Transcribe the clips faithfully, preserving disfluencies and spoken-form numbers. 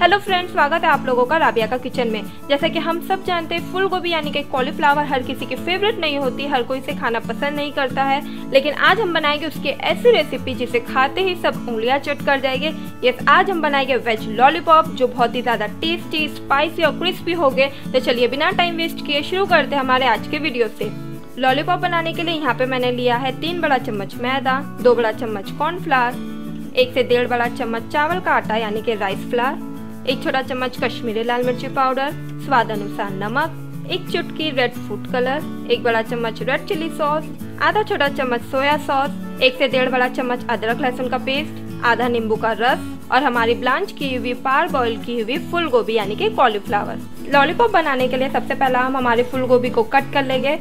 Hello friends, स्वागत है आप लोगों का राबिया का किचन में। जैसा कि हम सब जानते हैं, फूल गोभी यानी कि कॉलीफ्लावर हर किसी की फेवरेट नहीं होती, हर कोई इसे खाना पसंद नहीं करता है। लेकिन आज हम बनाएंगे उसकी ऐसी रेसिपी जिसे खाते ही सब उंगलियां चट कर जाएंगे। यस, आज हम बनाएंगे वेज लॉलीपॉप जो बहुत ही ज़्यादा टेस्टी, स्पाइसी और क्रिस्पी हो गए। तो चलिए बिना टाइम वेस्ट किए शुरू करते हैं हमारे आज के वीडियो से। लॉलीपॉप बनाने के लिए यहाँ पे मैंने लिया है तीन बड़ा चम्मच मैदा, दो बड़ा चम्मच कॉर्नफ्लावर, एक से डेढ़ बड़ा चम्मच चावल का आटा यानी कि राइस फ्लावर, एक छोटा चम्मच कश्मीरी लाल मिर्ची पाउडर, स्वाद अनुसार नमक, एक चुटकी रेड फूड कलर, एक बड़ा चम्मच रेड चिली सॉस, आधा छोटा चम्मच सोया सॉस, एक से डेढ़ बड़ा चम्मच अदरक लहसुन का पेस्ट, आधा नींबू का रस और हमारी ब्लांच की हुई पार बॉइल की हुई फूल गोभी यानी कि कॉलीफ्लावर। लॉलीपॉप बनाने के लिए सबसे पहला हम हमारे फूल गोभी को कट कर लेंगे।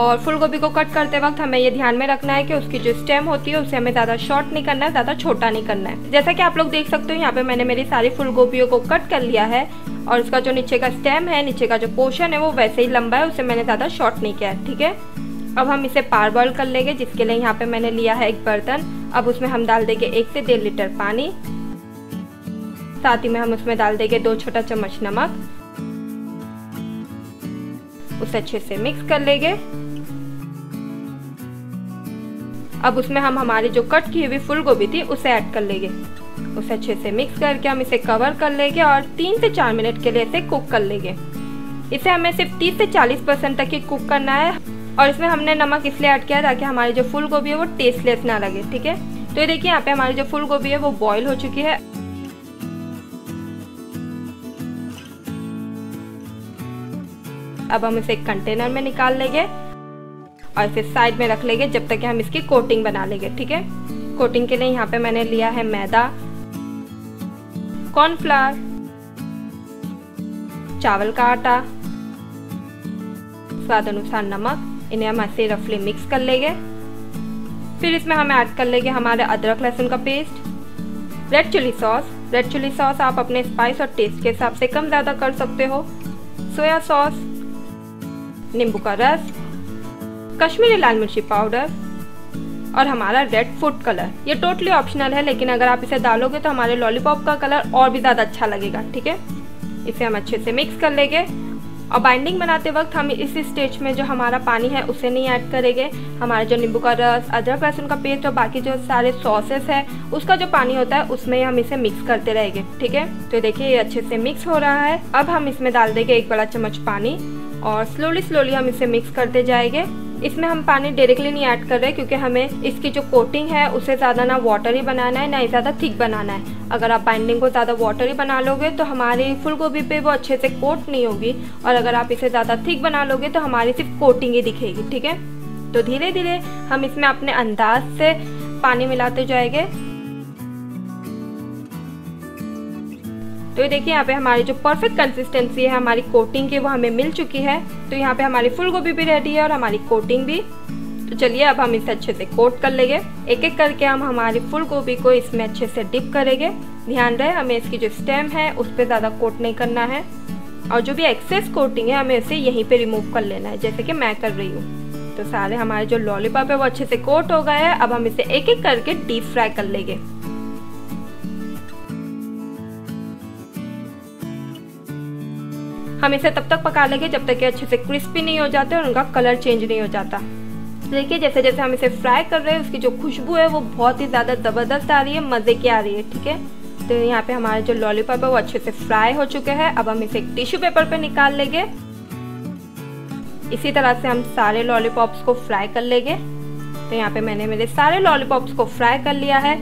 और फूल गोभी को कट करते वक्त हमें ये ध्यान में रखना है कि उसकी जो स्टेम होती है उसे हमें ज़्यादा शॉर्ट नहीं करना है, ज़्यादा छोटा नहीं करना है। जैसा कि आप लोग देख सकते हो, यहाँ पे मैंने मेरी सारी फूल गोभियों को कट कर लिया है और उसका जो नीचे का स्टेम है, नीचे का जो पोर्शन है वो वैसे ही लंबा है, उसे मैंने ज़्यादा शॉर्ट नहीं किया है। ठीक है, अब हम इसे पार बॉइल कर लेंगे, जिसके लिए यहाँ पर मैंने लिया है एक बर्तन। अब उसमें हम डाल देंगे एक से डेढ़ लीटर पानी, साथ ही में हम उसमें डाल देंगे दो छोटा चम्मच नमक। उसे अच्छे से मिक्स कर लेंगे। अब उसमें हम हमारी जो कट की हुई फूल गोभी थी उसे ऐड कर लेंगे। उसे अच्छे से मिक्स करके हम इसे कवर कर लेंगे और तीन से चार मिनट के लिए इसे कुक कर लेंगे। इसे हमें सिर्फ तीस से चालीस परसेंट तक ही कुक करना है और इसमें हमने नमक इसलिए ऐड किया ताकि हमारी जो फूल गोभी है वो टेस्टलेस ना लगे। ठीक है, तो ये देखिए यहाँ पे हमारी जो फूल गोभी है वो बॉयल हो चुकी है। अब हम इसे एक कंटेनर में निकाल लेंगे और इसे साइड में रख लेंगे जब तक कि हम इसकी कोटिंग बना लेंगे। ठीक है, कोटिंग के लिए यहाँ पे मैंने लिया है मैदा, कॉर्नफ्लावर, चावल का आटा, स्वाद अनुसार नमक। इन्हें हम ऐसे रफली मिक्स कर लेंगे। फिर इसमें हम ऐड कर लेंगे हमारे अदरक लहसुन का paste, red chilli sauce. Red chilli sauce आप अपने स्पाइस और टेस्ट के हिसाब से कम ज़्यादा कर सकते हो, सोया सॉस, नींबू का रस, कश्मीरी लाल मिर्ची पाउडर और हमारा रेड फूड कलर। ये टोटली ऑप्शनल है, लेकिन अगर आप इसे डालोगे तो हमारे लॉलीपॉप का कलर और भी ज़्यादा अच्छा लगेगा। ठीक है, इसे हम अच्छे से मिक्स कर लेंगे। और बाइंडिंग बनाते वक्त हम इस स्टेज में जो हमारा पानी है उसे नहीं ऐड करेंगे। हमारा जो नींबू का रस, अदरक लहसुन का पेस्ट और बाकी जो सारे सॉसेस है उसका जो पानी होता है उसमें हम इसे मिक्स करते रहेंगे। ठीक है, तो देखिए ये अच्छे से मिक्स हो रहा है। अब हम इसमें डाल देंगे एक बड़ा चम्मच पानी और स्लोली स्लोली हम इसे मिक्स करते जाएंगे। इसमें हम पानी डायरेक्टली नहीं ऐड कर रहे क्योंकि हमें इसकी जो कोटिंग है उसे ज़्यादा ना वाटरी बनाना है, ना ही ज़्यादा थिक बनाना है। अगर आप बाइंडिंग को ज़्यादा वाटरी बना लोगे तो हमारी फूल गोभी पे वो अच्छे से कोट नहीं होगी, और अगर आप इसे ज़्यादा थिक बना लोगे तो हमारी सिर्फ कोटिंग ही दिखेगी। ठीक है, तो धीरे धीरे हम इसमें अपने अंदाज से पानी मिलाते जाएंगे। तो ये देखिए यहाँ पे हमारी जो परफेक्ट कंसिस्टेंसी है हमारी कोटिंग की वो हमें मिल चुकी है। तो यहाँ पे हमारी फुल गोभी भी रेडी है और हमारी कोटिंग भी। तो चलिए अब हम इसे अच्छे से कोट कर लेंगे। एक एक करके हम हमारी फुल गोभी को इसमें अच्छे से डिप करेंगे। ध्यान रहे हमें इसकी जो स्टेम है उस पर ज़्यादा कोट नहीं करना है और जो भी एक्सेस कोटिंग है हमें इसे यहीं पर रिमूव कर लेना है, जैसे कि मैं कर रही हूँ। तो सारे हमारे जो लॉलीपॉप है वो अच्छे से कोट हो गए हैं। अब हम इसे एक एक करके डीप फ्राई कर लेंगे। हम इसे तब तक पका लेंगे जब तक कि अच्छे से क्रिस्पी नहीं हो जाते और उनका कलर चेंज नहीं हो जाता। देखिए जैसे जैसे हम इसे फ्राई कर रहे हैं उसकी जो खुशबू है वो बहुत ही ज़्यादा ज़बरदस्त आ रही है, मज़े की आ रही है। ठीक है, तो यहाँ पे हमारे जो लॉलीपॉप है वो अच्छे से फ्राई हो चुके हैं। अब हम इसे एक टिश्यू पेपर पर निकाल लेंगे। इसी तरह से हम सारे लॉलीपॉप्स को फ्राई कर लेंगे। तो यहाँ पर मैंने मेरे सारे लॉलीपॉप्स को फ्राई कर लिया है।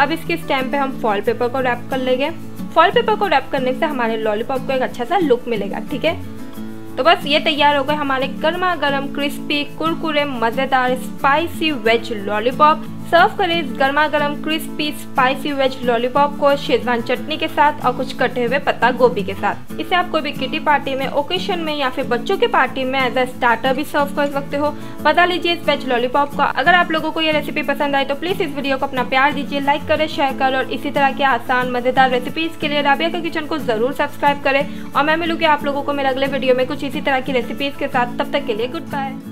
अब इसके स्टेम पर हम फॉइल पेपर को रैप कर लेंगे। फॉइल पेपर को रैप करने से हमारे लॉलीपॉप को एक अच्छा सा लुक मिलेगा। ठीक है, तो बस ये तैयार हो गए हमारे गर्मा गर्म, क्रिस्पी, कुरकुरे, मज़ेदार, स्पाइसी वेज लॉलीपॉप। सर्व करें इस गर्मा गर्म, क्रिस्पी, स्पाइसी वेज लॉलीपॉप को शेजवान चटनी के साथ और कुछ कटे हुए पत्ता गोभी के साथ। इसे आप कोई भी किटी पार्टी में, ओकेशन में या फिर बच्चों के पार्टी में एज अ स्टार्टर भी सर्व कर सकते हो। बता लीजिए इस वेज लॉलीपॉप का। अगर आप लोगों को ये रेसिपी पसंद आए तो प्लीज इस वीडियो को अपना प्यार दीजिए, लाइक करें, शेयर करें और इसी तरह की आसान मजेदार रेसिपीज के लिए राबिया का किचन को जरूर सब्सक्राइब करें। और मैं मिलूंगी आप लोगों को मेरे अगले वीडियो में कुछ इसी तरह की रेसिपीज के साथ। तब तक के लिए गुड बाय।